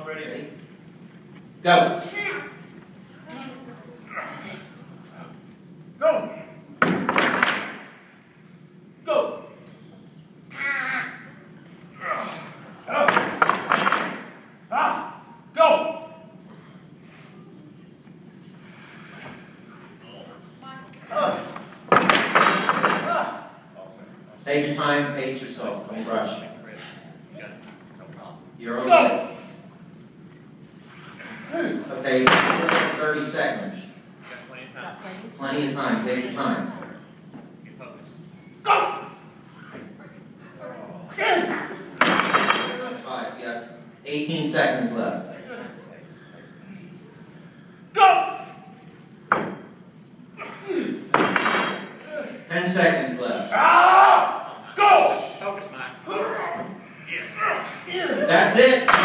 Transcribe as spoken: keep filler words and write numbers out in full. I'm ready. Go. Go. Go. Ah, go. Take your time, pace yourself, don't rush. You're okay. Go. Okay, thirty seconds. Got plenty of time. Plenty of time. Take your time. Get focused. Go! Five. You got eighteen seconds left. Go! ten seconds left. Ah! Go! Focus, Mike. Yes. That's it.